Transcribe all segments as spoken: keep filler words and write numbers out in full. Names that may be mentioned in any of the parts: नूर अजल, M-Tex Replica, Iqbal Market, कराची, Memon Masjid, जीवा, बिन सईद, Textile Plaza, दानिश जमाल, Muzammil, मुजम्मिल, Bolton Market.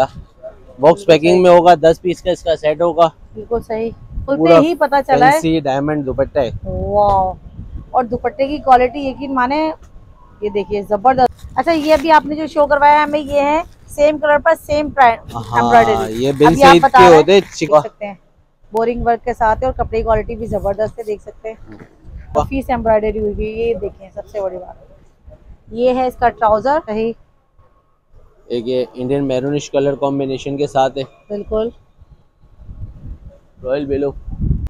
Box packing में होगा, दस पीस का इसका सेट होगा। बिल्कुल सही, खुलते ही पता चला है। डायमंड दुपट्टा है, वाह। और दुपट्टे की क्वालिटी यकीन माने, ये देखिए जबरदस्त। अच्छा, ये अभी आपने जो शो करवाया हमें, ये है सेम कलर पर सेम एम्ब्रॉयडरी। ये बिल सही होते हैं, बोरिंग वर्क के साथ है और कपड़े की क्वालिटी भी जबरदस्त है, देख सकते हैं। फीस एम्ब्रॉयडरी हुई है, ये देखें सबसे बड़ी बात। ये है इसका ट्राउजर, एक ये इंडियन मैरूनिश कलर कॉम्बिनेशन के साथ है, बिल्कुल रॉयल बेलो।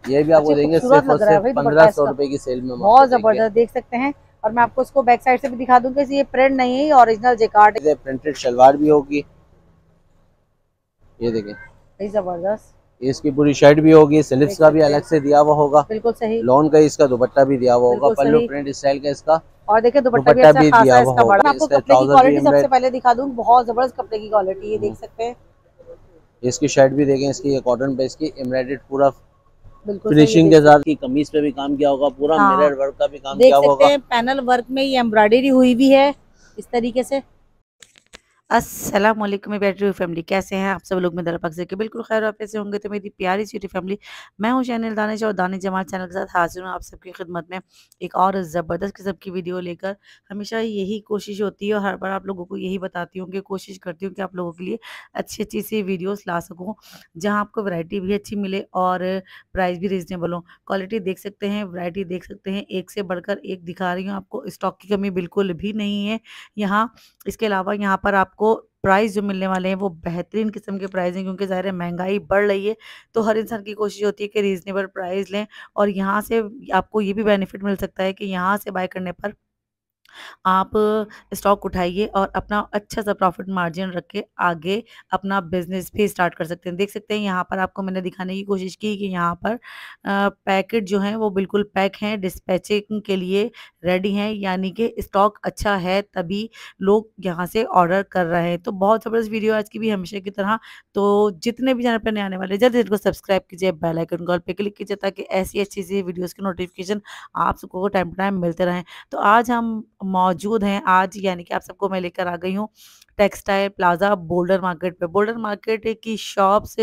ये भी आपको देंगे सिर्फ और सिर्फ पंद्रह सौ रुपए की सेल में, बहुत जबरदस्त, देख सकते हैं। और मैं आपको इसको बैक साइड से भी दिखा दूंगी, ये प्रिंट नहीं है, ओरिजिनल जैकार्ड है। प्रिंटेड शलवार भी होगी, ये देखें जबरदस्त। इसकी पूरी शर्ट भी होगी, स्लिप्स का भी अलग से दिया हुआ होगा, बिल्कुल सही। लॉन का इसका दुपट्टा भी दिया हुआ होगा, पल्लू प्रिंट स्टाइल का इसका, और देखिए दुपट्टा भी अच्छा खासा इसका बड़ा। मैं आपको कपड़े की क्वालिटी सबसे पहले दिखा दूं, बहुत जबरदस्त कपड़े की क्वालिटी, ये देख सकते हैं। इसकी शर्ट भी देखें, इसकी ये कॉटन पे इसकी एम्ब्रॉयडर्ड पूरा फिनिशिंग के साथ, की कमीज पे भी काम किया होगा, पूरा मिरर वर्क का भी काम किया होगा, पैनल वर्क में ये एम्ब्रॉयडरी हुई भी है इस तरीके से। अस्सलाम वालेकुम बैटरी फैमिली, कैसे हैं आप सब लोग? मैं दरपाक से कि बिल्कुल खैर वापस से होंगे। तो मेरी प्यारी छोटी फैमिली, मैं हूं चैनल दानिश और दानिश जमाल चैनल के साथ हाजिर हूं आप सबकी खिदमत में एक और ज़बरदस्त किस्म की वीडियो लेकर। हमेशा यही कोशिश होती है और हर बार आप लोगों को यही बताती हूँ कि कोशिश करती हूँ कि आप लोगों के लिए अच्छी अच्छी सी वीडियोज़ ला सकूँ, जहाँ आपको वैरायटी भी अच्छी मिले और प्राइस भी रीज़नेबल हो। क्वालिटी देख सकते हैं, वैरायटी देख सकते हैं, एक से बढ़कर एक दिखा रही हूँ आपको। स्टॉक की कमी बिल्कुल भी नहीं है यहाँ। इसके अलावा यहाँ पर आप को प्राइस जो मिलने वाले हैं वो बेहतरीन किस्म के प्राइस हैं, क्योंकि ज़ाहिर है महंगाई बढ़ रही है तो हर इंसान की कोशिश होती है कि रीज़नेबल प्राइस लें। और यहाँ से आपको ये भी बेनिफिट मिल सकता है कि यहाँ से बाय करने पर आप स्टॉक उठाइए और अपना अच्छा सा प्रॉफिट मार्जिन रख के आगे अपना बिजनेस भी स्टार्ट कर सकते हैं। देख सकते हैं यहाँ पर आपको मैंने दिखाने की कोशिश की कि यहाँ पर पैकेट जो हैं वो बिल्कुल पैक हैं, डिस्पैचिंग के लिए रेडी हैं, यानी कि स्टॉक अच्छा है तभी लोग यहाँ से ऑर्डर कर रहे हैं। तो बहुत ज़बरदस्त वीडियो आज की भी, हमेशा की तरह। तो जितने भी चैनल पर नए आने वाले, जल्द इनको सब्सक्राइब कीजिए, बेल आइकन कॉल पर क्लिक कीजिए, ताकि ऐसी अच्छी सी वीडियोज़ के नोटिफिकेशन आप सबको टाइम टू टाइम मिलते रहें। तो आज हम मौजूद हैं, आज यानी कि आप सबको मैं लेकर आ गई हूँ टेक्सटाइल प्लाज़ा बोल्डर मार्केट पे। बोल्डर मार्केट की शॉप्स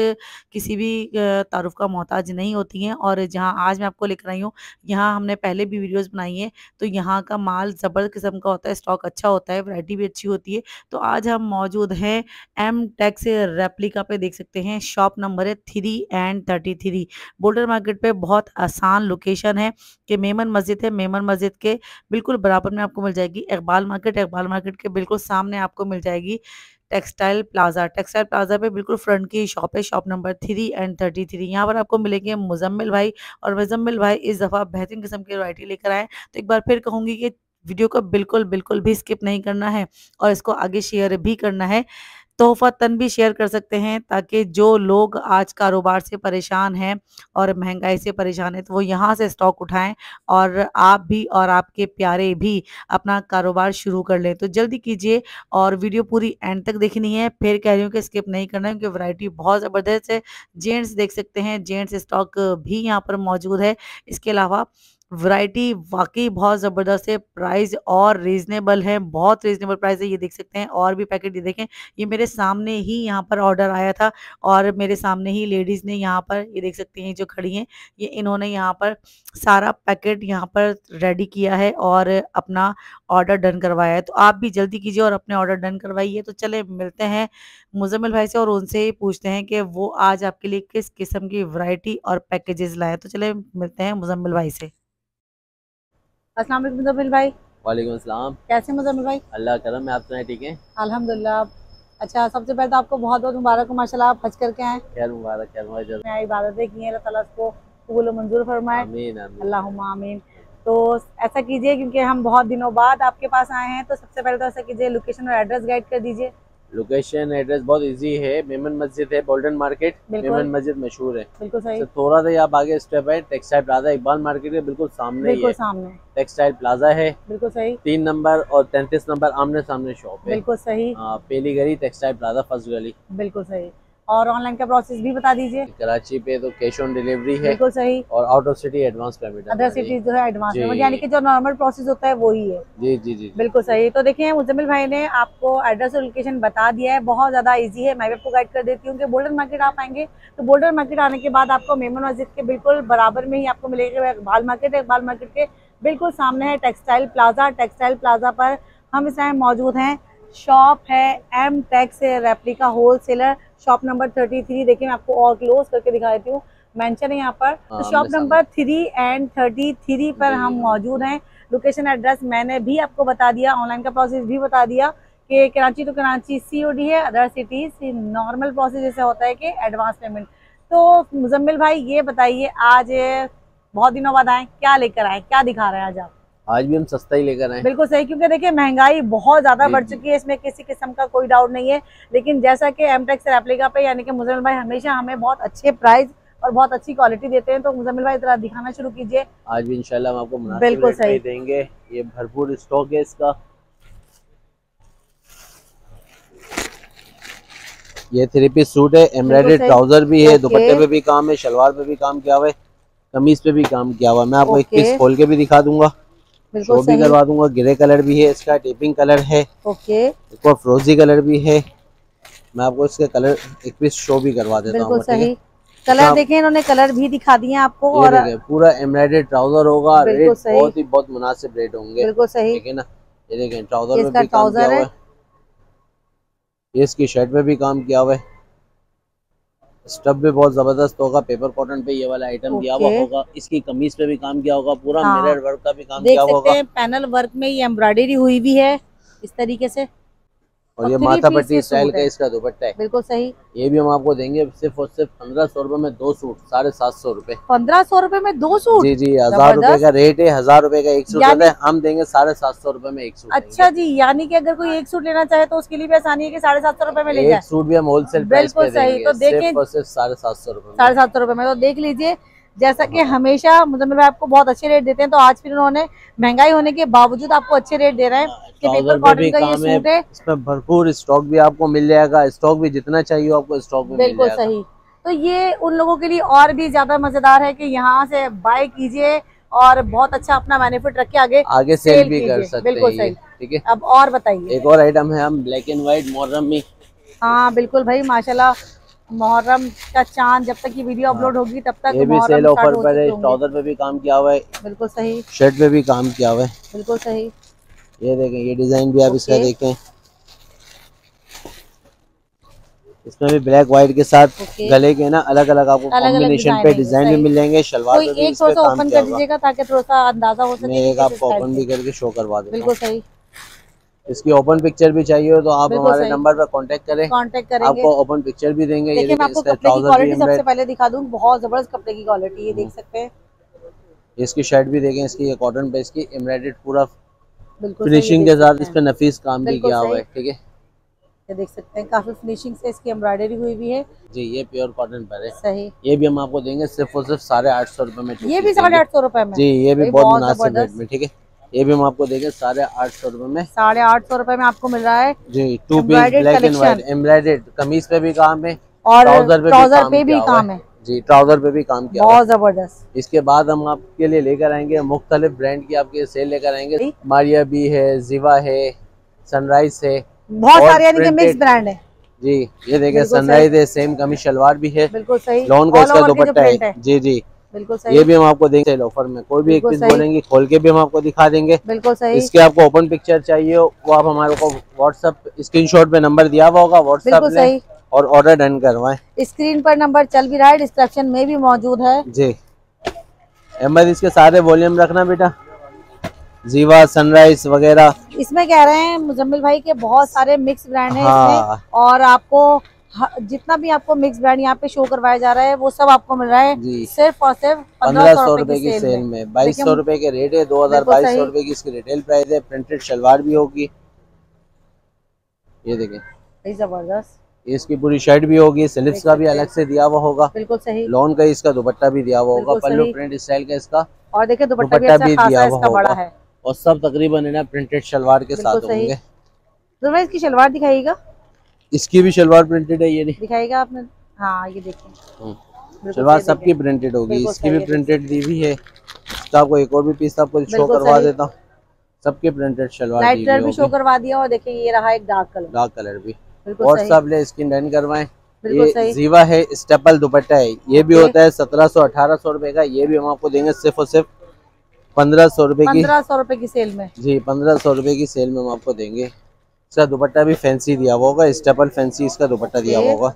किसी भी तारुफ का मोहताज नहीं होती हैं, और जहाँ आज मैं आपको लेकर आई हूँ, यहाँ हमने पहले भी वीडियोस बनाई हैं, तो यहाँ का माल ज़बरदस्त किस्म का होता है, स्टॉक अच्छा होता है, वैरायटी भी अच्छी होती है। तो आज हम मौजूद हैं एम-टेक्स रेप्लिका पे, देख सकते हैं शॉप नंबर है three and thirty three Bolton market पे। बहुत आसान लोकेशन है कि मेमन मस्जिद है, मेमन मस्जिद के बिल्कुल बराबर में आपको मिल जाएगी इकबाल मार्केट, इकबाल मार्केट के बिल्कुल सामने आपको मिल जाएगी टेक्सटाइल प्लाजा। टेक्सटाइल प्लाजा पे बिल्कुल फ्रंट की शॉप है, shop number three and thirty three. यहाँ पर आपको मिलेंगे मुजम्मिल भाई, और मुजम्मिल भाई इस दफ़ा बेहतरीन किस्म की वैरायटी लेकर आए। तो एक बार फिर कहूँगी कि वीडियो को बिल्कुल बिल्कुल भी स्किप नहीं करना है और इसको आगे शेयर भी करना है, तोहफा तन भी शेयर कर सकते हैं, ताकि जो लोग आज कारोबार से परेशान हैं और महंगाई से परेशान हैं तो वो यहाँ से स्टॉक उठाएं और आप भी और आपके प्यारे भी अपना कारोबार शुरू कर लें। तो जल्दी कीजिए और वीडियो पूरी एंड तक देखनी है। फिर कह रही हूँ कि स्किप नहीं करना है, क्योंकि वैरायटी बहुत ज़बरदस्त है। जेंट्स देख सकते हैं, जेंट्स स्टॉक भी यहाँ पर मौजूद है। इसके अलावा वैरायटी वाकई बहुत ज़बरदस्त है, प्राइस और रीज़नेबल है, बहुत रीज़नेबल प्राइस है, ये देख सकते हैं। और भी पैकेट ये देखें, ये मेरे सामने ही यहाँ पर ऑर्डर आया था और मेरे सामने ही लेडीज़ ने यहाँ पर, ये देख सकते हैं जो खड़ी हैं, ये इन्होंने यहाँ पर सारा पैकेट यहाँ पर रेडी किया है और अपना ऑर्डर डन करवाया है। तो आप भी जल्दी कीजिए और अपने ऑर्डर डन करवाइए। तो चले मिलते हैं मुजम्मिल भाई से और उनसे पूछते हैं कि वो आज आपके लिए किस किस्म की वैरायटी और पैकेजेस लाए। तो चले मिलते हैं मुजम्मिल भाई से। अस्सलाम वालेकुम मुजम्मिल भाई। वालेकुम अस्सलाम। कैसे मुजम्मिल भाई? अल्लाह करम है, आप सुनाए ठीक हैं? अल्हम्दुलिल्लाह। अच्छा, सबसे पहले तो आपको बहुत बहुत मुबारक हो, माशाल्लाह आप हज करके आए। खैर मुबारक, खैर मुबारक। मैं इबादतें की हैं, अल्लाह ताला इसको कबूल और मंजूर फरमाए, आमीन आमीन, अल्लाहुम्मा आमीन। तो ऐसा कीजिए, क्योंकि हम बहुत दिनों बाद आपके पास आए हैं, तो सबसे पहले तो ऐसा कीजिए लोकेशन और एड्रेस गाइड कर दीजिए। लोकेशन एड्रेस बहुत इजी है, मेमन मस्जिद है, बोल्टन मार्केट, मेमन मस्जिद मशहूर है, बिल्कुल सही। तो थोड़ा सा आप आगे स्टेप है, टेक्सटाइल प्लाजा इकबाल मार्केट के बिल्कुल सामने, बिल्कुल है सामने टेक्सटाइल प्लाजा है, बिल्कुल सही। तीन नंबर और तैंतीस नंबर आमने सामने शॉप है, बिल्कुल सही। आ, पहली गली टेक्सटाइल प्लाजा, फर्स्ट गली, बिल्कुल सही। और ऑनलाइन का प्रोसेस भी बता दीजिए। कराची पे तो कैश ऑन डिलीवरी है, बिल्कुल सही, और out of city advance payment, other city जो है एडवांस पेमेंट, यानी कि जो नॉर्मल प्रोसेस होता है वही है। जी जी जी, बिल्कुल सही। तो देखिए मुज़म्मिल भाई ने आपको एड्रेस और लोकेशन बता दिया है, बहुत ज्यादा ईजी है। मैं भी आपको गाइड कर देती हूँ कि बोल्टन मार्केट आप आएंगे तो बोल्टन मार्केट आने के बाद आपको मेमन मस्जिद के बिल्कुल बराबर में ही आपको मिलेगा इकबाल मार्केट है, इकबाल मार्केट के बिल्कुल सामने है टेक्सटाइल प्लाजा, टेक्सटाइल प्लाजा पर हम इस टाइम मौजूद हैं। शॉप है M Tex replica wholesaler, shop number thirty three. देखिए मैं आपको और क्लोज करके दिखा देती हूँ, मेंशन है यहाँ पर, तो shop number three and thirty three पर हम मौजूद हैं। लोकेशन एड्रेस मैंने भी आपको बता दिया, ऑनलाइन का प्रोसेस भी बता दिया कि कराची तो कराची सीओडी है, अदर सिटीज नॉर्मल प्रोसेस जैसे होता है कि एडवांस पेमेंट। तो मुज़म्मिल भाई ये बताइए, आज बहुत दिनों बाद आए, क्या लेकर आए, क्या दिखा रहे हैं आज आप? आज भी हम सस्ता ही लेकर आए। बिल्कुल सही, क्योंकि देखिए महंगाई बहुत ज्यादा बढ़ चुकी है, इसमें किसी किस्म का कोई डाउट नहीं है, लेकिन जैसा कि एम-टेक्स रेप्लिका पे यानी कि मुज़म्मिल भाई हमेशा हमें बहुत अच्छे प्राइस और बहुत अच्छी क्वालिटी देते हैं। तो मुज़म्मिल भाई जरा दिखाना शुरू कीजिए। आज भी इंशाल्लाह हम आपको बिल्कुल सही देंगे, ये भरपूर स्टॉक है इसका। ये थ्री पीस सूट है, एम्ब्रॉयडरी ट्राउजर भी है, दुपट्टे पे भी काम है, शलवार पे भी काम किया हुआ है, कमीज पे भी काम किया हुआ। मैं आपको एक पीस खोल के भी दिखा दूंगा, शो भी करवा दूंगा। ग्रे कलर भी है इसका, टेपिंग कलर है, ओके, एक और फ्रोजी कलर भी है। मैं आपको इसका कलर एक पीस शो भी करवा देता हूँ। सही कलर देखें, इन्होंने कलर भी दिखा दिए आपको, और पूरा एम्ब्रॉयडरी ट्राउजर होगा, रेट बहुत ही बहुत मुनासिब रेट होंगे। बिल्कुल सही, ठीक है ना। ये देखें ट्राउजर में भी काम किया हुआ है, ये इसकी शर्ट में भी काम किया हुआ है, स्टफ भी बहुत जबरदस्त होगा, पेपर कॉटन पे ये वाला आइटम दिया हुआ होगा। इसकी कमीज पे भी काम किया होगा, पूरा मिरर वर्क का भी काम किया होगा, देख सकते हैं पैनल वर्क में ये एम्ब्रॉयडरी हुई भी है इस तरीके से। और ये माथा पट्टी स्टाइल का इसका दुपट्टा है, बिल्कुल सही। ये भी हम आपको देंगे सिर्फ और सिर्फ पंद्रह सौ रूपये में दो सूट, साढ़े सात सौ रूपये, पंद्रह सौ रूपये में दो सूट। जी जी, हजार रूपये का रेट है, हजार रूपये का एक सूट है, हम देंगे साढ़े सात सौ रूपये में एक सूट। अच्छा जी, यानी कि अगर कोई एक सूट लेना चाहे तो उसके लिए भी आसानी है कि साढ़े सात सौ रूपये में ले जाए। एक सूट भी हम होलसेल प्राइस पे देंगे, सिर्फ और सिर्फ साढ़े सात सौ रूपये, साढ़े सात सौ रूपये में। तो देख लीजिए, जैसा कि हमेशा मुज़म्मिल भाई आपको बहुत अच्छे रेट देते हैं, तो आज फिर उन्होंने महंगाई होने के बावजूद आपको अच्छे रेट दे रहे हैं। पेपर कॉटन का ये सूट है, इसमें भरपूर स्टॉक भी आपको मिल जाएगा, स्टॉक भी जितना चाहिए आपको स्टॉक में मिल जाएगा। बिल्कुल सही, तो ये उन लोगों के लिए और भी ज्यादा मजेदार है कि यहाँ से बाय कीजिए और बहुत अच्छा अपना बेनिफिट रख के आगे आगे सेल भी कर सकते हैं। बिल्कुल सही, ठीक है। अब और बताइए, एक और आइटम है हम ब्लैक एंड व्हाइट मुहर्रम में। हाँ बिल्कुल भाई, माशाल्लाह मुहर्रम का चांद, जब तक ये वीडियो अपलोड होगी तब तक ये भी सेल ऑफर पर है। ट्राउजर पे भी काम किया हुआ है, बिल्कुल सही, शर्ट पे भी काम किया हुआ है, बिल्कुल सही। ये देखें, ये डिजाइन भी आप इसका देखें, इसमें भी ब्लैक व्हाइट के साथ गले के ना अलग अलग आपको कॉम्बिनेशन पे डिजाइन भी मिल जाएंगे। शलवार पे भी इसका काम किया हुआ है, ताकि थोड़ा सा अंदाजा हो सके। एक आपको ओपन भी करके शो करवा देता हूं, बिल्कुल सही। इसकी ओपन पिक्चर भी चाहिए हो तो आप हमारे नंबर पर कांटेक्ट करें, कांटेक्ट करेंगे, आपको ओपन पिक्चर भी देंगे। ये देखिए, आपको कपड़े की क्वालिटी सबसे पहले दिखा दूं, बहुत जबरदस्त कपड़े की क्वालिटी, ये देख सकते हैं। इसकी शर्ट भी देखें, इसकी ये कॉटन पे इसकी एम्ब्रॉयडर्ड पूरा फिनिशिंग के साथ, इस पे नफीस काम भी किया हुआ है, ठीक है। ये देख सकते हैं काफी फिनिशिंग से इसकी एम्ब्रॉयडरी हुई भी है। जी, ये प्योर कॉटन पर है, सही। ये भी हम आपको देंगे सिर्फ और सिर्फ साढ़े आठ सौ रूपये में, ये भी साढ़े आठ सौ रूपये में। जी, ये भी बहुत मुनासिब रेट में, ठीक है। ये भी हम आपको देंगे साढ़े आठ सौ रूपये में, साढ़े आठ सौ रूपये में आपको मिल रहा है। जी, two piece black and white embroidered, कमीज पे भी काम है और ट्राउजर पे भी काम है। जी, ट्राउजर पे भी काम किया, बहुत जबरदस्त। इसके बाद हम आपके लिए लेकर आएंगे मुख्तलिफ ब्रांड की आपके सेल लेकर आएंगे। मारिया भी है, जीवा है, सनराइज है, बहुत सारे यानी कि मिक्स ब्रांड है। जी, ये देखें सनराइज है, सेम कमीज शलवार भी है, बिल्कुल सही, लॉन का इसका दुपट्टा है। जी जी, बिल्कुल सही। ये भी हम आपको देंगे सेल ऑफर में, कोई भी एक चीज बोलेंगे खोल के भी हम आपको दिखा देंगे, बिल्कुल सही। इसके आपको ओपन पिक्चर चाहिए हो वो आप हमारे को व्हाट्सएप स्क्रीनशॉट पे नंबर दिया हुआ होगा, व्हाट्सएप में, और ऑर्डर डन करवाएं। स्क्रीन पर नंबर चल भी रहा है, डिस्क्रिप्शन में भी मौजूद है। जी अहमद, इसके सारे वॉल्यूम रखना बेटा। जीवा, सनराइज वगैरह, इसमें कह रहे हैं मुज़म्मिल भाई के बहुत सारे मिक्स ब्रांड है। हाँ। इसमें और आपको जितना भी आपको मिक्स ब्रांड यहाँ पे शो करवाया जा रहा है वो सब आपको मिल रहा है सिर्फ और सिर्फ पंद्रह सौ रूपये की सेल में। बाईस सौ रूपये के रेट है, दो हजार बाईस सौ रूपये की इसकी रिटेल प्राइस है। प्रिंटेड शलवार भी होगी, ये देखें जबरदस्त। इसकी पूरी शर्ट भी होगी, स्लिप्स का भी अलग से दिया हुआ होगा, बिल्कुल सही। लॉन का इसका दुपट्टा भी दिया हुआ होगा, पल्लू प्रिंट स्टाइल का इसका, और देखिए दुपट्टा भी, भी दिया हुआ होगा, और सब तकरीबन है ना प्रिंटेड शलवार के साथ होंगे। इसकी शलवार दिखाइएगा। इसकी भी शलवार प्रिंटेड है, ये दिखाएगा आपने? हाँ ये देखिए शलवार सबकी प्रिंटेड होगी, इसकी भी प्रिंटेड दी हुई है। तो आपको एक और भी पीस आपको शो करवा देता हूँ, सबके प्रिंटेड शलवार लाइट कलर भी शो करवा दिया। और देखिए ये रहा एक डार्क कलर, डार्क कलर भी और सब ले स्किन डाइन करवाएं। ये जीवा है, स्टेपल दुपट्टा है, ये भी होता है सत्रह सौ अठारह सौ रूपये का। ये भी हम आपको देंगे सिर्फ और सिर्फ पंद्रह सौ रूपये की, पंद्रह सौ रूपये की सेल में जी, पंद्रह सौ रूपये की सेल में हम आपको देंगे। इसका दुपट्टा भी फैंसी दिया हुआ होगा, स्टेपल फैंसी इसका दुपट्टा दिया हुआ होगा।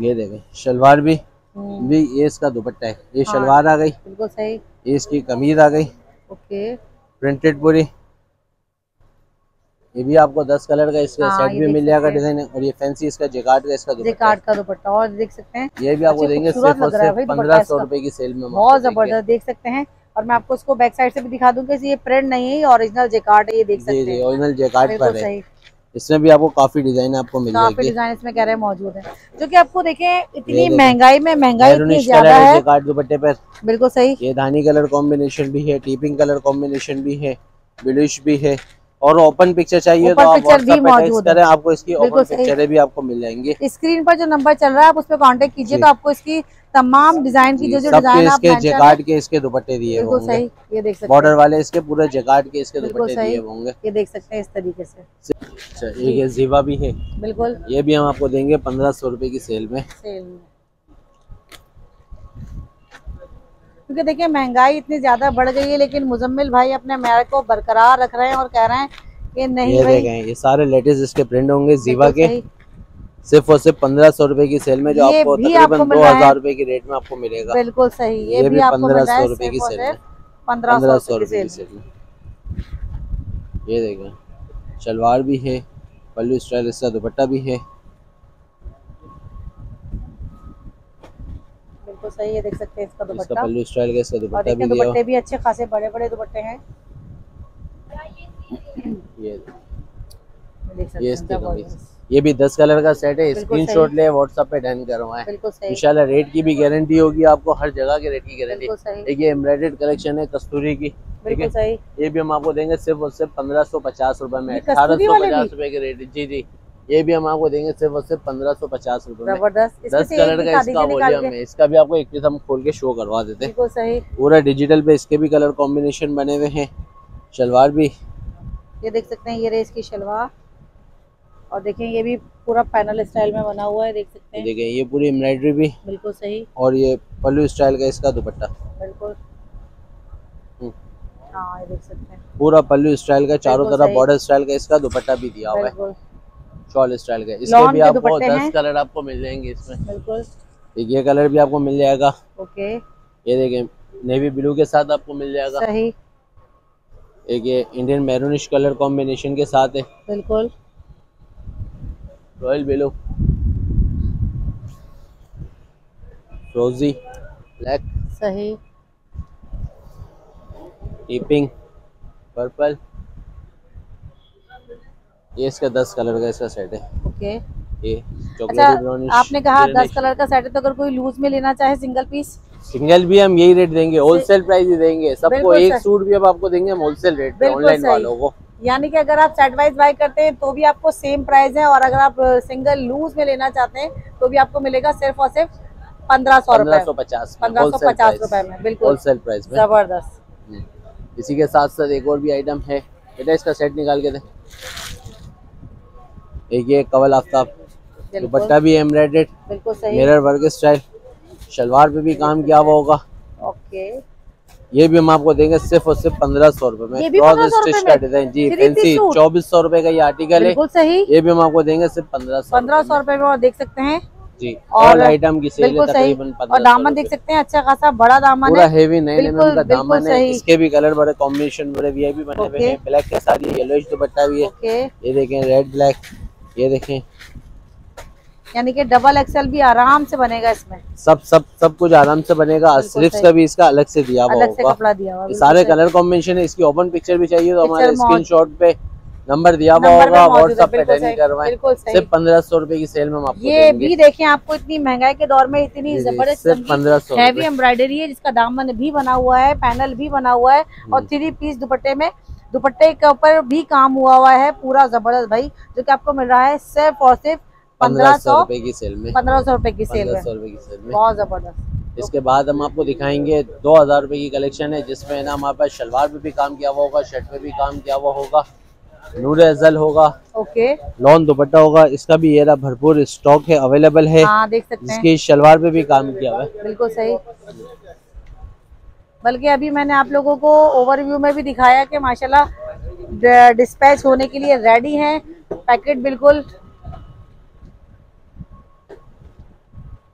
ये देखें शलवार भी भी ये इसका दुपट्टा है, ये हाँ, शलवार आ गई, बिल्कुल सही। ये इसकी कमीज आ गई, ओके प्रिंटेड पूरी। ये भी आपको दस कलर का इसका हाँ, सेट भी मिल जाएगा डिजाइन। और ये फैंसी इसका जैकार्ड का इसका जैकार्ड का दुपट्टा और देख सकते हैं। ये भी आपको देंगे सिर्फ और सिर्फ पंद्रह सौ रूपये की सेल में, बहुत जबरदस्त देख सकते हैं। और मैं आपको इसको बैक साइड से भी दिखा दूं, ये प्रिंट नहीं है, ओरिजिनल जैकार्ड है, ये देख सकते हैं ओरिजिनल जैकार्ड पर है। इसमें भी आपको काफी डिजाइन आपको मिल जाएगी, काफी डिजाइन इसमें कह रहे हैं मौजूद है, जो कि आपको देखें इतनी महंगाई में महंगाई इतनी ज्यादा है जैकार्ड दुपट्टे पर, बिल्कुल सही। ये धानी कलर कॉम्बिनेशन भी है, टीपिंग कलर कॉम्बिनेशन भी है, ब्लूश भी है। और ओपन पिक्चर चाहिए तो आप WhatsApp पे टेक्स्ट करें, आपको इसकी ओपन पिक्चरें भी आपको मिल जाएंगी। स्क्रीन पर जो नंबर चल रहा है आप उस पर कांटेक्ट कीजिए, तो आपको इसकी तमाम डिजाइन की जो जो डिजाइन आप इसके जैकार्ड के इसके दुपट्टे दिए होंगे, ये देख सकते हैं बॉर्डर वाले इसके पूरे जैकार्ड के इसके दुपट्टे दिए होंगे, ये देख सकते हैं इस तरीके से। अच्छा ये जीवा भी है, बिल्कुल ये भी हम आपको देंगे पंद्रह सौ रूपये की सेल में, क्योंकि देखिए महंगाई इतनी ज्यादा बढ़ गई है, लेकिन मुजम्मिल भाई अपने मैर को बरकरार रख रहे हैं और कह रहे हैं कि नहीं। ये देखें ये सारे लेटेस्ट इसके प्रिंट होंगे जीवा के, सिर्फ और सिर्फ पंद्रह सौ रूपये की सेल में, जो आपको तकरीबन दो हजार रूपये के रेट में आपको मिलेगा, बिल्कुल सही। ये भी पंद्रह सौ रूपये की सेल में, पंद्रह सौ रूपये की सेल में। ये देखें शलवार भी है, पल्लू स्टाइल इसका दुपट्टा भी है, तो सही है देख सकते हैं इसका दुपट्टा, पल्लू स्टाइल का इसका दुपट्टा भी है। दुपट्टे भी अच्छे खासे बड़े-बड़े दुपट्टे हैं, ये देख सकते हैं। ये भी दस कलर का सेट है, स्क्रीनशॉट ले व्हाट्सएप पे डन करवाएं, इंशाल्लाह रेट की भी गारंटी होगी आपको, हर जगह के रेट की गारंटी। देखिए एम्ब्रॉयडर्ड कलेक्शन है कस्तूरी की, ठीक है, ये भी हम आपको देंगे सिर्फ और सिर्फ पंद्रह सौ पचास रूपये में, अठारह सौ पचास रूपये के रेट, जी जी ये भी हम आपको देंगे सिर्फ और सिर्फ पंद्रह सौ पचास रूपये। दस कलर का इसका वॉल्यूम है, इसका भी आपको एक पीस हम खोल के शो करवा देते हैं, पूरा डिजिटल पे इसके भी कलर कॉम्बिनेशन बने हुए हैं। शलवार भी ये देख सकते हैं, ये रही इसकी शलवार, और देखें ये भी पूरा पैनल स्टाइल में बना हुआ है, देख सकते हैं। देखिए ये पूरी एम्ब्रॉयडरी भी, बिल्कुल सही। और ये पल्लू स्टाइल का इसका दुपट्टा, बिल्कुल हाँ ये देख सकते हैं, पूरा पल्लू स्टाइल का चारों तरफ बॉर्डर स्टाइल का इसका दुपट्टा भी दिया हुआ है, शॉल स्टाइल का। इसके भी आपको दस कलर आपको मिल जाएंगे इसमें, बिल्कुल ये कलर भी आपको मिल जाएगा, ओके ये देखें नेवी ब्लू के साथ आपको मिल जाएगा, सही। एक ये इंडियन मैरूनिश कलर कॉम्बिनेशन के साथ है, बिल्कुल रॉयल ब्लू, रोजी ब्लैक, सही टीपिंग पर्पल। ये इसका दस कलर का इसका सेट है, ओके ये चॉकलेटी ब्राउनिश। आपने कहा दस कलर का सेट है, तो अगर कोई लूज में लेना चाहे सिंगल पीस, सिंगल भी हम यही रेट देंगे, होलसेल प्राइस ही देंगे सबको, एक सूट भी अब आपको देंगे हम होलसेल रेट पे ऑनलाइन वालों को। यानी कि अगर आप सेट वाइज बाय करते हैं तो भी आपको सेम प्राइस है, और अगर आप सिंगल लूज में लेना चाहते हैं तो भी आपको मिलेगा सिर्फ और सिर्फ पंद्रह सौ पंद्रह सौ पचास पंद्रह सौ पचास रूपये में, बिल्कुल होलसेल प्राइस में, जबरदस्त। इसी के साथ साथ एक और भी आइटम है बेटा, इसका सेट निकाल के दे। एक ये कवल आफ्ताब दुपट्टा भी एम्ब्रॉयडर्ड, बिल्कुल सही, मिरर वर्क स्टाइल, शलवार पे भी काम किया हुआ होगा, ओके ये भी हम आपको देंगे सिर्फ और सिर्फ पंद्रह सौ रूपये में। क्रॉस स्टिच का डिजाइन जी फैंसी, चौबीस सौ रूपये का ये आर्टिकल है, सही, ये भी हम आपको देंगे सिर्फ पंद्रह सौ पंद्रह सौ रूपये में, और देख सकते हैं जी और आइटम की सेल है तकरीबन। और दामन देख सकते हैं अच्छा खासा बड़ा दामन है, हेवी नहीं लेने का दामन है। इसके भी कलर बड़े कॉम्बिनेशन बड़े वीआईपी बने हुए हैं, ब्लैक के साथ ये येलोइश दुपट्टा भी है, ये देखें रेड ब्लैक, ये देखें यानी कि डबल एक्सेल भी आराम से बनेगा इसमें, सब सब सब कुछ आराम से बनेगा। स्लीव्स का भी इसका अलग से दिया हुआ होगा, सारे कलर कॉम्बिनेशन है। इसकी ओपन पिक्चर भी चाहिए तो हमारे स्क्रीनशॉट पे नंबर दिया हुआ होगा, व्हाट्सएप पे डन करवाएं, सिर्फ पंद्रह सौ रूपये की सेल में हम आपको। ये भी देखें आपको इतनी महंगाई के दौर में इतनी जबरदस्त पंद्रह सौ हैवी एम्ब्रॉयडरी है, जिसका दामन भी बना हुआ है, पैनल भी बना हुआ है, और थ्री पीस दुपट्टे में दुपट्टे के ऊपर भी काम हुआ हुआ है पूरा जबरदस्त भाई, जो कि आपको मिल रहा है सिर्फ और सिर्फ पंद्रह सौ रुपए की सेल में, पंद्रह सौ रुपए की सेल में, बहुत जबरदस्त। इसके बाद हम आपको दिखाएंगे दो हजार रुपए की कलेक्शन है, जिसमें ना हमारे पास शलवार में भी काम किया हुआ होगा, शर्ट में भी काम किया हुआ होगा, नूर अजल होगा, ओके लॉन दुपट्टा होगा। इसका भी ये भरपूर स्टॉक है, अवेलेबल है, देख सकते हैं। इसकी शलवार पे भी काम किया हुआ है, बिल्कुल सही। बल्कि अभी मैंने आप लोगों को ओवरव्यू में भी दिखाया कि माशाल्लाह डिस्पैच होने के लिए रेडी हैं पैकेट, बिल्कुल।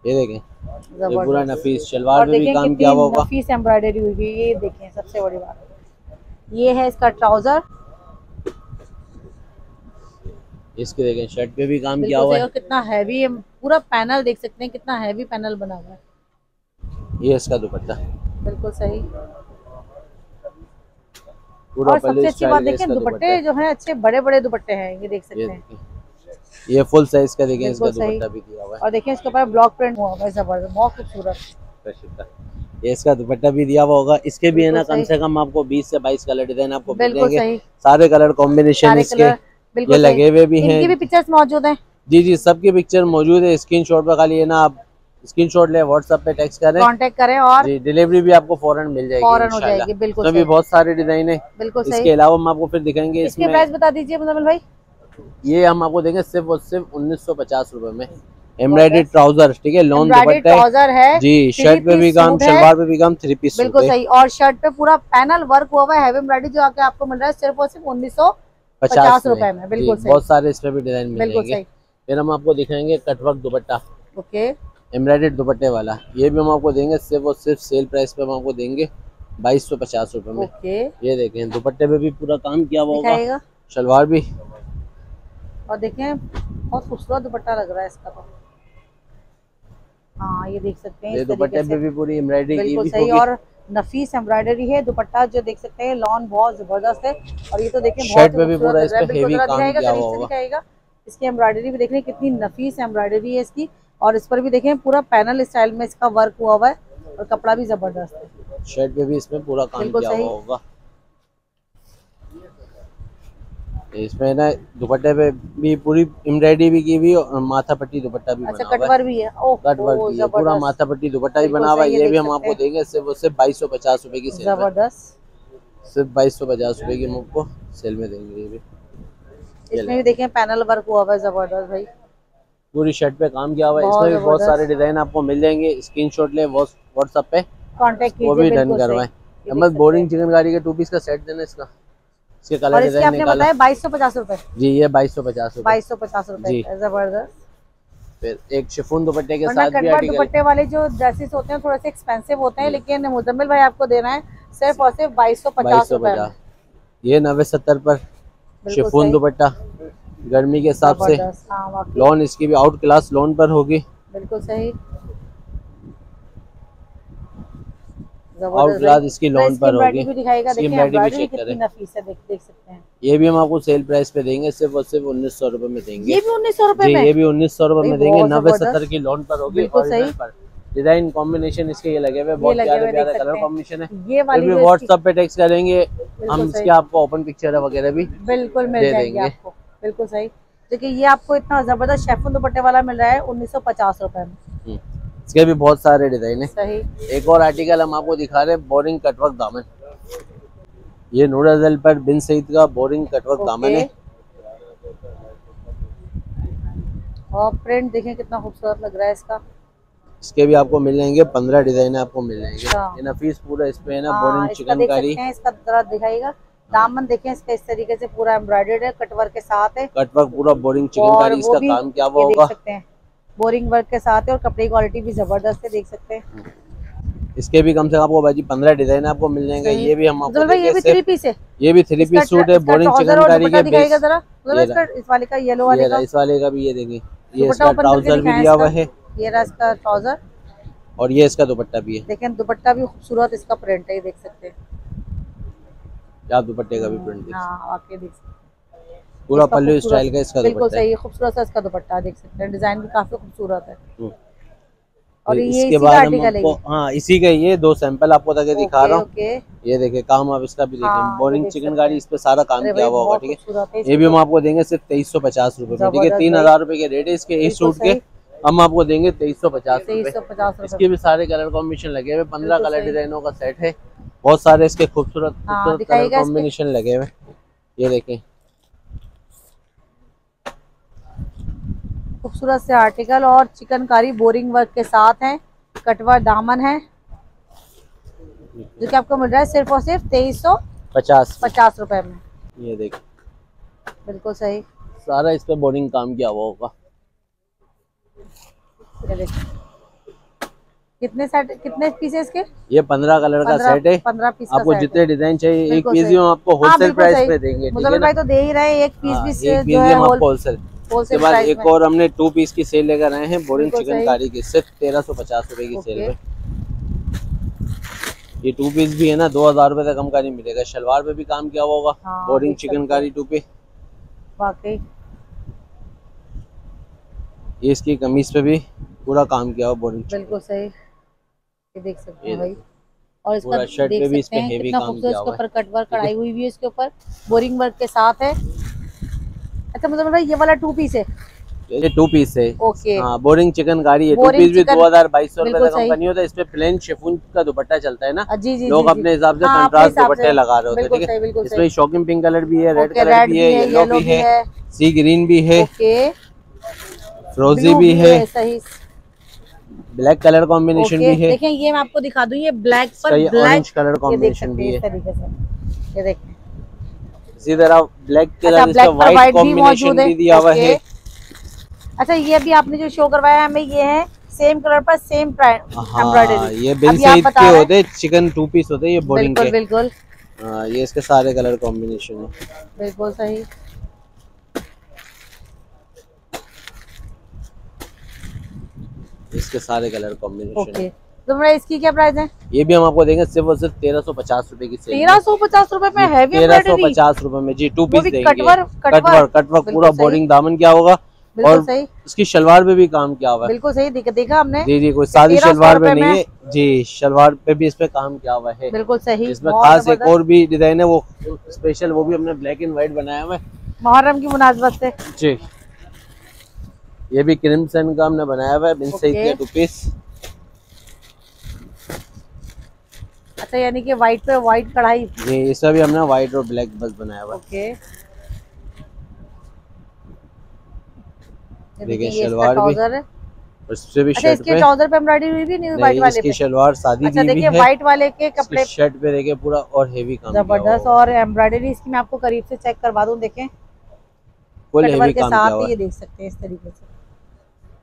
ये देखें, ये पूरा नफीस शलवार पे भी काम किया हुआ होगा, नफीस एम्ब्रॉयडरी हुई है। ये देखें, सबसे बड़ी बात ये है इसका ट्राउजर, इसके देखें शर्ट पे भी काम किया हुआ है, कितना हैवी है, पूरा पैनल देख सकते हैं, कितना हैवी पैनल बना हुआ है। ये इसका दुपट्टा, बिल्कुल सही। पूरा और सबसे अच्छी बात देखें, दुपट्टे जो हैं अच्छे बड़े बड़े दुपट्टे हैं, ये देख सकते हैं। ये फुल साइज का देखें, इसका दुपट्टा भी दिया हुआ है, और देखें इसके ऊपर ब्लॉक प्रिंट हुआ है, जबरदस्त, बहुत खूबसूरत। ये इसका दुपट्टा भी दिया हुआ होगा। इसके भी है ना कम से कम आपको बीस से बाईस कलर डिजाइन आपको मिल जाएंगे, सारे कलर कॉम्बिनेशन इसके ये लगे हुए भी हैं। इनकी भी पिक्चर्स मौजूद हैं। जी जी, सबकी पिक्चर मौजूद है। स्क्रीनशॉट पे खाली है ना, आप स्क्रीनशॉट ले, व्हाट्सएप पे टेक्स्ट करें, कांटेक्ट करें, और जी डिलीवरी भी आपको फौरन मिल जाएगी, फौरन हो जाएगी, बिल्कुल। अभी बहुत सारे डिजाइन है, बिल्कुल। इसके अलावा हम आपको फिर दिखाएंगे, इसमें प्राइस बता दीजिए मुज़म्मिल भाई। ये हम आपको देंगे सिर्फ और सिर्फ उन्नीस सौ पचास रूपये में। एम्ब्रॉयडरी ट्राउजर, ठीक है, लॉन्ग ट्राउजर है जी, शर्ट पे भी काम, शलवार पे भी काम, थ्री पीस, बिल्कुल सही। और शर्ट पे पूरा पैनल वर्क हुआ है एम्ब्रॉयडरी, जो आके आपको मिल रहा है सिर्फ और सिर्फ उन्नीस सौ पचास रुपए में, बिल्कुल सही। बहुत सारे इसमें भी डिजाइन मिलेंगे। फिर हम आपको दिखाएंगे कटवर्क दुपट्टा, ओके, एम्ब्रॉयडर्ड दुपट्टे वाला। ये भी हम आपको देंगे सिर्फ और सिर्फ सेल प्राइस पे, हम आपको देंगे बाईस सौ पचास रुपए में। ये देखें, दुपट्टे पे भी पूरा काम किया हुआ होगा, शलवार भी, और देखें बहुत खूबसूरत दुपट्टा लग रहा है इसका तो। हाँ, ये देख सकते हैं, दुपट्टे पे भी पूरी एम्ब्रॉयडरी, बिल्कुल सही, और नफीस एम्ब्रॉयडरी है। दुपट्टा जो देख सकते हैं, लॉन बहुत जबरदस्त है, और ये तो देखें शर्ट पे भी पूरा इसका हेवी काम किया होगा। इसकी एम्ब्रॉयडरी भी देख लें, कितनी नफीस एम्ब्रॉयडरी है इसकी, और इस पर भी देखें पूरा पैनल स्टाइल में इसका वर्क हुआ हुआ है, और कपड़ा भी जबरदस्त है। शर्ट पे भी इसमें पूरा काम किया हुआ होगा। इसमें ना दुपट्टे पे भी पूरी एम्ब्रॉयडरी भी की हुई, और माथा पट्टी दुपट्टा भी, अच्छा, बना हुआ भी है, कटवर भी है, पूरा माथा पट्टी दुपट्टा भी बना हुआ है। ये भी हम आपको देंगे सिर्फ उससे बाईस सौ पचास रूपए की सेल, जबरदस्त, सिर्फ बाईस सौ पचास रूपए की हम आपको सेल में देंगे। ये भी, इसमें भी देखें पैनल वर्क हुआ हुआ है, जबरदस्त भाई, पूरी शर्ट पे काम किया हुआ है। इसमें भी बहुत सारे डिजाइन आपको मिल जाएंगे, स्क्रीनशॉट लें, व्हाट्सएप पे कॉन्टेक्ट कीजिए, वो भी डन करवाएं। हम बोरिंग चिकनकारी के टू पीस का सेट देना इसका, इसके कलर डिजाइन निकाला, बताया बाईस सौ पचास रूपए जी, ये बाईस सौ पचास बाईस सौ पचास रूपए, जबरदस्त। फिर एक शिफॉन दुपट्टे के साथ भी आर्टिकल, दुपट्टे वाले जो ड्रेसेस होते हैं थोड़े से एक्सपेंसिव होते हैं, लेकिन मुज़म्मिल भाई आपको देना है सिर्फ और सिर्फ बाईस सौ पचास रूपए। ये नब्बे सत्तर पर शिफॉन दुपट्टा, गर्मी के हिसाब से, लॉन इसकी भी आउट क्लास लॉन पर होगी, बिल्कुल सही, आउट क्लास इसकी लॉन पर होगी। ये भी हम आपको सेल प्राइस पे देंगे सिर्फ और सिर्फ उन्नीस सौ रूपये में देंगे। ये भी उन्नीस सौ रूपये में, ये भी उन्नीस सौ रूपये में देंगे, नब्बे सत्तर की लॉन पर होगी। डिजाइन कॉम्बिनेशन इसके ये लगे हुए, बहुत प्यारे प्यारे कलर कॉम्बिनेशन है। ये वाली व्हाट्सएप पे टेक्स्ट करेंगे हम, इसके आपको ओपन पिक्चर वगैरह भी बिल्कुल मिल जाएंगे आपको, बिल्कुल सही। देखिए, ये आपको इतना जबरदस्त शेफन दुपट्टे वाला मिल रहा है उन्नीस सौ पचास रूपये में। इसके भी बहुत सारे डिजाइन है। सही। एक और आर्टिकल हम आपको दिखा रहे हैं, बोरिंग कटवर्क दामन। ये नूर अजल पर बिन सईद का बोरिंग कटवर्क दामन है, और प्रिंट देखें कितना खूबसूरत लग रहा है इसका। इसके भी आपको मिल जाएंगे, पंद्रह डिजाइन आपको मिल जाएंगे। नफीस पूरा इसपे है ना बोरिंग चिकनकारी, इसका जरा दिखाएगा दामन, देखें इसका इस तरीके से पूरा एम्ब्रॉयडर्ड है, कटवर्क के साथ है, कटवर्क पूरा बोरिंग चिकनकारी इसका काम क्या हुआ होगा, देख सकते हैं, बोरिंग वर्क के साथ है, और कपड़े की क्वालिटी भी जबरदस्त है, देख सकते हैं। इसके भी कम से कम आपको भाई पंद्रह डिजाइन आपको मिल जाएंगे। ये भी हम आपको, ये भी थ्री पीस है, ये भी थ्री पीस सूट है, बोरिंग चिकनकारी के बेस। इस वाले का येलो वाले का, इस वाले का भी ये देंगे, ये इसका ट्राउजर भी दिया हुआ है, ये रहा इसका ट्राउजर, और ये इसका दुपट्टा भी है। देखें दुपट्टा भी खूबसूरत इसका प्रिंट है, ये देख सकते हैं, आप दुपट्टे का भी प्रिंट देख सकते हैं, पूरा पल्लू स्टाइल का इसका, बिल्कुल सही, खूबसूरत सा इसका दुपट्टा, देख सकते हैं, डिजाइन भी काफी खूबसूरत है। और ये इसके बाद हम हाँ इसी का ये दो सैंपल आपको तक दिखा रहा हूँ। ये देखे काम आप इसका भी देखें, बोरिंग चिकन गाड़ी इस पे सारा काम किया हुआ होगा। ठीक है, ये भी हम आपको देंगे सिर्फ तेईस सौ पचास रूपये में। ठीक है, तीन हजार रूपये के रेट है इसके, एक सूट के हम आपको देंगे तेईस सौ पचास रूपये। इसके भी सारे कलर कॉम्बिनेशन लगे हुए, पंद्रह कलर डिजाइनों का सेट है, बहुत सारे इसके खूबसूरत खूबसूरत कलर कॉम्बिनेशन लगे हुए। ये देखें खूबसूरत से आर्टिकल और चिकनकारी बोरिंग वर्क के साथ हैं, कटवा दामन है, जो कि आपको मिल रहा है सिर्फ और सिर्फ तेईस सौ पचास पचास रुपए में। ये देखिए बिल्कुल सही सारा इस पे बोरिंग काम किया हुआ होगा। कितने सेट कितने पीसेस के? ये पंद्रह कलर का सेट है। पंद्रह पीस आपको जितने डिजाइन चाहिए एक पीस आपको होलसेल प्राइस पे देंगे। मुजम्मिल भाई तो दे ही रहे एक पीस भी होलसेल। उसके बाद एक और हमने टू पीस की सेल लेकर आए हैं, बोरिंग चिकनकारी की, सिर्फ तेरह सौ पचास रूपए की सेल में। ये टू पीस भी है ना, दो हजार रूपए तक कम का नहीं मिलेगा। शलवार पे भी काम किया हुआ होगा, बोरिंग चिकनकारी टू पे। वाकई ये इसकी कमीज पे भी पूरा काम किया हुआ बोरिंग, बिल्कुल सही। ये देख सकते हैं भाई, और इसका शर्ट पे भी इसमें हेवी काम किया हुआ है, इसके ऊपर कट वर्क कढ़ाई हुई भी है, इसके ऊपर बोरिंग वर्क के साथ है। अच्छा मतलब भाई ये वाला टू पीस है? ये टू पीस है ओके। हाँ, बोरिंग चिकनकारी है, टू पीस भी दो हजार बाईस सौ रुपए का कंपनी होता है। इस पे प्लेन शिफॉन का दुपट्टा चलता है ना, जी, जी, लोग जी, अपने हिसाब से कंट्रास्ट दुपट्टे लगा रहे होते हैं। ठीक है, इसमें शॉकिंग पिंक कलर भी है, रेड कलर भी है, येलो भी है, सी ग्रीन भी है, फिरोजी भी है, ब्लैक कलर कॉम्बिनेशन भी है। देखिए ये मैं आपको दिखा दूं, ये ब्लैक पर ऑरेंज कलर कॉम्बिनेशन भी है। इसी तरह ब्लैक कलर इसका व्हाइट कॉम्बिनेशन भी दिया हुआ है। अच्छा ये भी आपने जो शो करवाया हमें, ये है सेम कलर पर सेम एम्ब्रॉयडरी। ये बिन सईद के होते हैं, चिकन टू पीस होते हैं ये बोरिंग के। बिल्कुल बिल्कुल, ये इसके सारे कलर कॉम्बिनेशन है, बिल्कुल सही। इसके सारे कलर कॉम्बिनेशन है। तो मेरा इसकी क्या प्राइस है? ये भी हम आपको देंगे सिर्फ और सिर्फ तेरह सौ पचास रूपए की सेल। तेरह सौ पचास रूपए में हैवी, तेरह सौ पचास रूपए में जी टू पीस देंगे। कटवर कटवर कटवर पूरा बोरिंग दामन क्या होगा, और इसकी शलवार पे भी काम क्या हुआ है, बिल्कुल सही देखा हमने। जी जी, कोई सादी शलवार पे नहीं है जी, शलवार पे भी इस पे काम क्या हुआ है, बिल्कुल सही। इसमें खास एक और भी डिजाइन है, वो स्पेशल, वो भी हमने ब्लैक एंड व्हाइट बनाया हुआ है मुहर्रम की मुनासबत से जी। ये भी क्रिम्सन का हमने बनाया हुआ है, बिन सईद के टू पीस। अच्छा यानी कि व्हाइट पे व्हाइट कढ़ाई, ये ये सब हमने व्हाइट और ब्लैक बस बनाया हुआ। ओके देखिए शलवार भी, और इससे भी शर्ट पे ट्राउजर पे एम्ब्रॉयडरी हुई भी नहीं, व्हाइट वाले पे शलवार सादी दी हुई है। देखिए व्हाइट वाले के कपड़े शर्ट पे देखिए पूरा और हेवी काम जबरदस्त, और एम्ब्रॉयडरी इसकी मैं आपको करीब से चेक करवा दूं। देखें फुल हेवी काम किया हुआ है, ये देख सकते हैं इस तरीके से।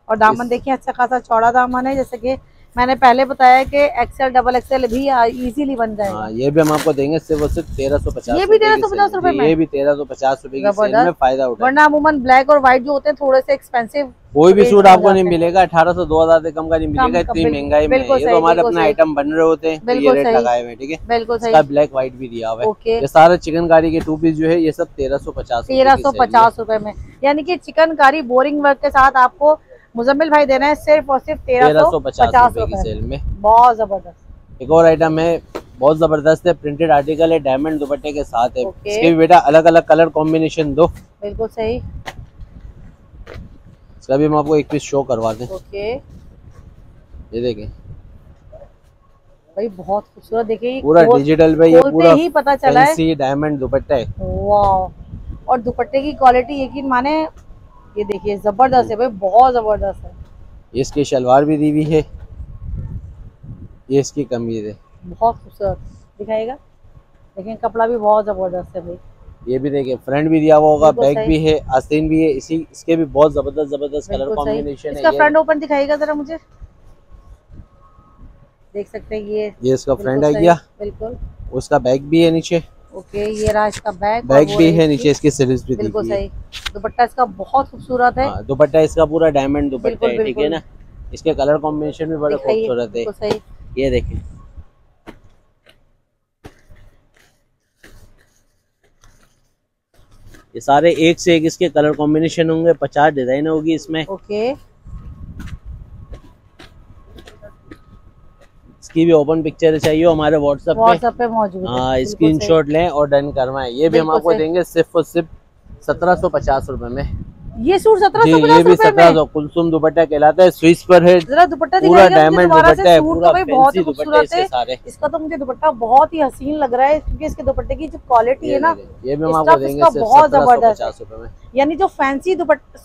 और दामन देखिए अच्छा खासा चौड़ा दामन है, जैसे कि मैंने पहले बताया कि एक्सेल डबल एक्सेल भी इजीली बन जाएगा। हाँ, ये भी हम आपको देंगे सिर्फ और सिर्फ तेरह सौ पचास। ये भी तेरह सौ पचास रूपए में, ये भी तेरह सौ पचास रूपए की सेल में फायदा उठाएं। वरना अमूमन ब्लैक और व्हाइट जो होते हैं थोड़े से एक्सपेंसिव, कोई भी सूट आपको नहीं मिलेगा अठारह सौ दो हजार से कम का नहीं मिलेगा इतनी महंगाई में। ये तो हमारे अपने आइटम बन रहे होते हैं, ये रेट लगाए हुए। ठीक है, बिल्कुल सही, ब्लैक व्हाइट भी दिया हुआ है। ये सारा चिकनकारी के टू पीस जो है ये सब तेरह सौ पचास तेरह सौ पचास रूपए में, यानी की चिकनकारी बोरिंग वर्क के साथ आपको मुजम्मिल भाई देना है सिर्फ और सिर्फ तेरह सौ पचास रूपए की सेल में। बहुत जबरदस्त एक और आइटम है, बहुत जबरदस्त है, प्रिंटेड आर्टिकल है, डायमंड दुपट्टे के साथ है। इसके भी बेटा अलग अलग कलर कॉम्बिनेशन दो, बिल्कुल सही। इसका भी हम आपको एक पीस शो करवा दें। ओके ये देखें भाई बहुत खूबसूरत, देखिए पूरा डिजिटल पे, ये पूरा ही पता चला है डायमंड दुपट्टा है। वाह, और दुपट्टे की क्वालिटी यकीन माने, ये देखिए जबरदस्त है भाई, बहुत जबरदस्त है। इसकी शलवार भी दी हुई है, ये इसकी कमीज है, बहुत खूबसूरत दिखाएगा। देखिए कपड़ा भी बहुत जबरदस्त है भाई, ये भी देखिए फ्रंट भी दिया हुआ होगा, बैक भी है, आस्तीन भी है। इसी इसके भी बहुत जबरदस्त जबरदस्त कलर कॉम्बिनेशन है। इसका फ्रंट ओपन दिखाएगा जरा मुझे, देख सकते हैं ये ये इसका फ्रंट आ गया, बिल्कुल। उसका बैक भी है नीचे, ओके ये रहा इसका बैग, बैग भी है नीचे, इसकी स्लीव्स भी बिल्कुल सही। दुपट्टा इसका बहुत खूबसूरत है, दुपट्टा इसका पूरा डायमंड दुपट्टा है। ठीक है ना, इसके कलर कॉम्बिनेशन भी बड़ा खूबसूरत है। ये देखिए ये सारे एक से एक इसके कलर कॉम्बिनेशन होंगे, पचास डिजाइन होगी इसमें। ओके इसकी भी ओपन पिक्चर चाहिए हमारे व्हाट्सएप व्हाट्सएप पे मौजूद है, स्क्रीन शॉट लें और डन करवाएं। ये भी हम आपको देंगे सिर्फ और सिर्फ सत्रह सौ पचास रूपए में। ये सूट सत्रह सौ पचास ये भी सत्रह सौ। कुलसुम दुपट्टा कहलाता है, स्विच पर है, पूरा डायमंड दुपट्टा है, पूरा फैंसी दुपट्टा इसके सारे। इसका तो मुझे दुपट्टा बहुत ही हसीन लग रहा है क्योंकि इसके दुपट्टे की जो क्वालिटी है ना, ये भी हम आपको देंगे बहुत जबरदस्त है। यानी जो फैंसी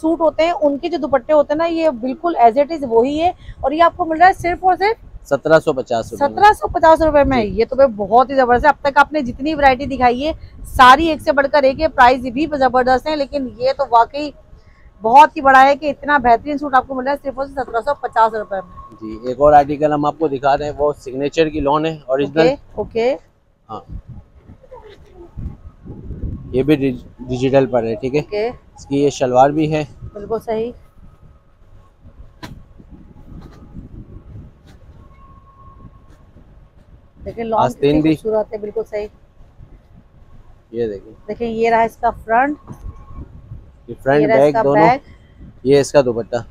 सूट होते हैं उनके जो दुपट्टे होते हैं ना, ये बिल्कुल एज इट इज वही है और ये आपको मिल रहा है सिर्फ और सिर्फ सत्रह सौ पचास सत्रह सौ पचास रूपये में। ये तो बहुत ही जबरदस्त है। अब तक आपने जितनी वैरायटी दिखाई है सारी एक से बढ़कर एक है, प्राइस भी जबरदस्त है, लेकिन ये तो वाकई बहुत ही बड़ा है कि इतना बेहतरीन सूट आपको मिल रहा है सिर्फ और सिर्फ सत्रह सौ पचास रूपये में। जी एक और आर्टिकल हम आपको दिखा रहे हैं, वो सिग्नेचर की लॉन है ओरिजिनल। ओके हाँ ये भी डिजिटल पर है, ठीक है। इसकी ये शलवार भी है, बिल्कुल सही। देखिए लॉन कितनी खूबसूरत है, बिल्कुल सही। ये देखिए देखिए ये रहा इसका फ्रंट, फ्रंट बैक दोनों। ये इसका दुपट्टा,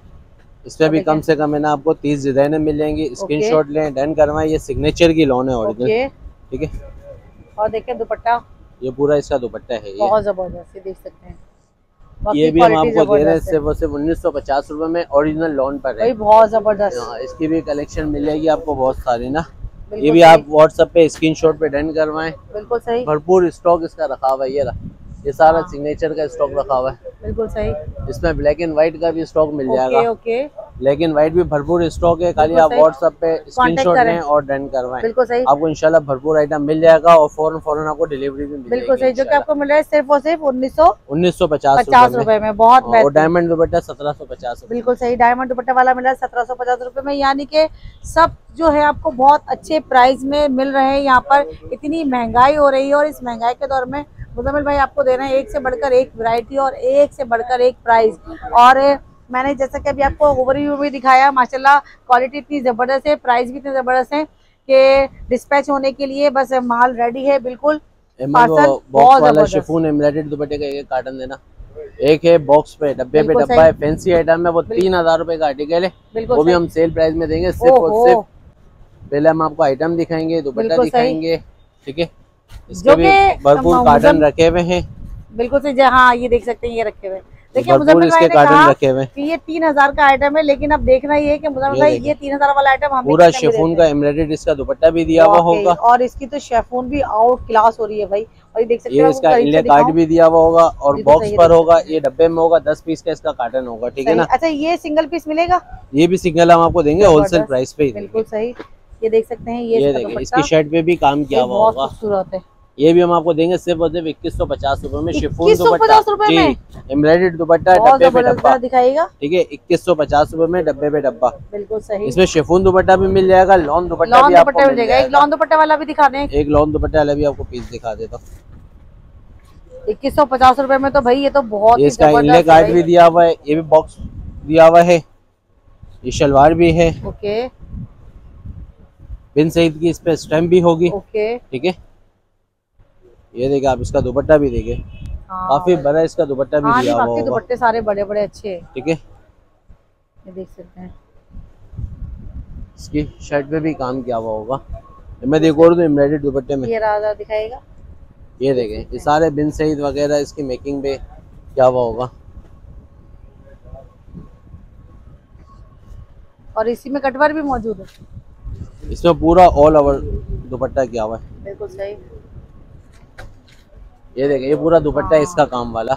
इसमें भी कम से कम है ना आपको तीस डिजाइने मिल जाएंगी। स्क्रीन शॉट लें, डन करवाएं। ये सिग्नेचर की लॉन है ओरिजिनल, ठीक है। और देखिए दुपट्टा, ये पूरा इसका दुपट्टा है, ये बहुत जबरदस्त देख सकते हैं। ये भी हम आपको दे रहे हैं सिर्फ और सिर्फ उन्नीस सौ पचास रूपये में, ओरिजिनल लॉन पर है। बहुत जबरदस्त, इसकी भी कलेक्शन मिलेगी आपको बहुत सारी ना। ये भी आप व्हाट्सएप पे स्क्रीन शॉट पे डन करवाएं, बिल्कुल सही। भरपूर स्टॉक इसका रखा हुआ है, ये ये सारा सिग्नेचर का स्टॉक रखा हुआ है, बिल्कुल सही। इसमें ब्लैक एंड व्हाइट का भी स्टॉक मिल जाएगा। ओके ब्लैक एंड व्हाइट भी भरपूर स्टॉक है, खाली आप व्हाट्सएप पे स्क्रीनशॉट लें और डन करवाएं, बिल्कुल सही। आपको इंशाल्लाह भरपूर आइटम मिल जाएगा और फौरन फौरन आपको डिलीवरी भी मिल, बिल्कुल सही, जो कि आपको मिल रहा है सिर्फ और सिर्फ उन्नीस सौ उन्नीस सौ पचास रूपये में। बहुत और डायमंड दुपट्टा सत्रह सौ पचास, बिल्कुल सही। डायमंड दुपट्टा वाला मिल रहा है सत्रह सौ पचास रूपये में, यानी के सब जो है आपको बहुत अच्छे प्राइस में मिल रहे हैं। यहाँ पर इतनी महंगाई हो रही है और इस महंगाई के दौर में मुज़म्मिल भाई आपको दे रहे हैं एक से बढ़कर एक वैरायटी और एक से बढ़कर एक प्राइस। और मैंने जैसा कि अभी आपको ओवरव्यू भी दिखाया, माशाल्लाह क्वालिटी इतनी ज़बरदस्त है, प्राइस भी इतने ज़बरदस्त है कि डिस्पैच होने के लिए बस माल रेडी है। बिल्कुल पार्सल बहुत जबरदस्त, एक है बॉक्स पे डब्बे पे डब्बा है, फैंसी आइटम है, वो तीन हजार रूपये का आर्टिकल है, वो भी हम सेल प्राइस में देंगे सिर्फ और सिर्फ। पहले हम आपको आइटम दिखाएंगे, दुपट्टा दिखाएंगे, ठीक है। इसके भी भरपूर कार्टन रखे हुए हैं, बिल्कुल से। हाँ ये देख सकते हैं, ये रखे हुए देखिए मुज़म्मिल भाई ने कहा कि ये तीन हजार का आइटम है, लेकिन अब देखना ये है कि मुज़म्मिल भाई ये तीन हजार वाला आइटम हमें पूरा शिफॉन का एम्ब्रॉयडरी इसका दुपट्टा भी दिया हुआ होगा, और इसकी तो शिफॉन भी आउट क्लास हो रही है भाई। और ये देख सकते हैं इसका इनले कार्ड भी दिया हुआ होगा और बॉक्स पर होगा, ये डब्बे में होगा, दस पीस का इसका कार्टन होगा, ठीक है ना। अच्छा ये सिंगल पीस मिलेगा, ये भी सिंगल हम आपको देंगे होलसेल प्राइस पे, बिल्कुल सही। ये देख सकते हैं, ये देखिए इसकी शर्ट पे भी काम किया हुआ होगा, बहुत खूबसूरत है। ये भी हम आपको देंगे सिर्फ और सिर्फ इक्कीस सौ पचास रूपये में, शिफॉन दुपट्टा जी, एम्ब्रॉयडर्ड दुपट्टा, डब्बे पे डब्बा दिखाएगा, ठीक है। इक्कीस सौ पचास रूपये में डब्बे पे डब्बा, बिल्कुल सही। इसमें शिफॉन दुपट्टा भी मिल जाएगा, लॉन दुपट्टा भी आपको मिल जाएगा। एक लॉन दुपट्टा वाला भी दिखा दें, एक लॉन दुपट्टा वाला भी आपको पीस दिखा देता हूँ इक्कीस सौ पचास रूपये में। तो भाई ये तो बहुत, इसका इनले कार्ड भी दिया हुआ है, ये भी बॉक्स दिया हुआ है, ये शलवार भी है, ओके। बिन सईद की इस पे स्टैम्प भी होगी, ओके ठीक है। ये देखिए आप इसका दुपट्टा भी देखिए, काफी बड़ा इसका दुपट्टा भी दिया हुआ होगा, दुपट्टे सारे बड़े बड़े अच्छे हैं, ठीक है। ये देख सकते हैं इसकी शर्ट पे भी काम किया हुआ होगा, मैं देख और दूं एम्ब्रॉयडरी दुपट्टे में, ये राजा दिखाएगा। ये देखें ये सारे बिन सईद वगैरह इसकी मेकिंग पे क्या हुआ होगा, और इसी में कटवर भी मौजूद है, इसमें पूरा ऑल ओवर दुपट्टा किया हुआ है, बिल्कुल सही। ये देखें ये पूरा दुपट्टा इसका काम वाला,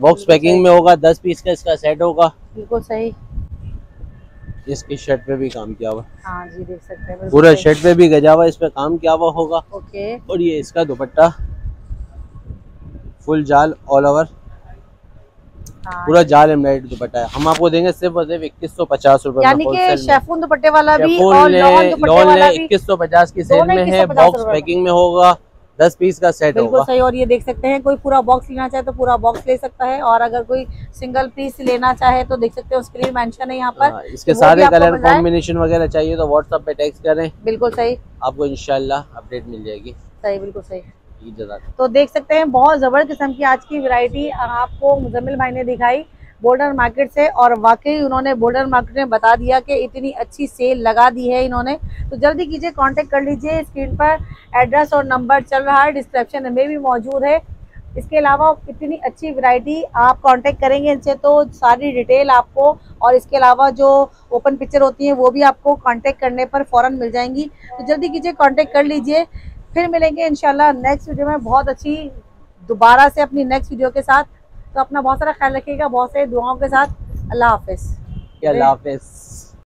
बॉक्स पैकिंग में होगा, दस पीस का इसका सेट होगा, बिल्कुल सही। इसकी शर्ट पे भी काम किया हुआ, हाँ जी देख सकते हैं, पूरा शर्ट पे भी गजा हुआ, इस पे काम किया हुआ होगा, ओके। और ये इसका दुपट्टा फुल जाल ऑल ओवर, पूरा जाल एम्ब्रॉयडर्ड दुपट्टा है, हम आपको देंगे सिर्फ और सिर्फ इक्कीस सौ पचास रूपये। यानी कि शिफॉन दुपट्टे वाला भी और लॉन दुपट्टे वाला भी इक्कीस सौ पचास की सेल में है, बॉक्स पैकिंग में होगा, दस पीस का सेट होगा, सही। और ये देख सकते हैं कोई पूरा बॉक्स लेना चाहे तो पूरा बॉक्स ले सकता है, और अगर कोई सिंगल पीस लेना चाहे तो देख सकते हैं, उसके लिए मेंशन है यहाँ पर। इसके सारे कलर कॉम्बिनेशन वगैरह चाहिए तो व्हाट्सएप पे टेक्स्ट करें, बिल्कुल सही, आपको इंशाल्लाह अपडेट मिल जाएगी, सही बिल्कुल सही। तो देख सकते हैं बहुत जबरदस्त किस्म की आज की वैरायटी आपको मुज़म्मिल भाई ने दिखाई, बोल्टन मार्केट से, और वाकई उन्होंने बोल्टन मार्केट में बता दिया कि इतनी अच्छी सेल लगा दी है इन्होंने। तो जल्दी कीजिए, कांटेक्ट कर लीजिए। स्क्रीन पर एड्रेस और नंबर चल रहा है, डिस्क्रिप्शन में भी मौजूद है। इसके अलावा इतनी अच्छी वैरायटी, आप कांटेक्ट करेंगे इनसे तो सारी डिटेल आपको, और इसके अलावा जो ओपन पिक्चर होती है वो भी आपको कांटेक्ट करने पर फ़ौरन मिल जाएंगी। तो जल्दी कीजिए, कांटेक्ट कर लीजिए। फिर मिलेंगे इंशाल्लाह नेक्स्ट वीडियो में बहुत अच्छी दोबारा से अपनी नेक्स्ट वीडियो के साथ। तो अपना बहुत सारा ख्याल रखिएगा, बहुत सारी दुआओं के साथ। अल्लाह हाफिज़।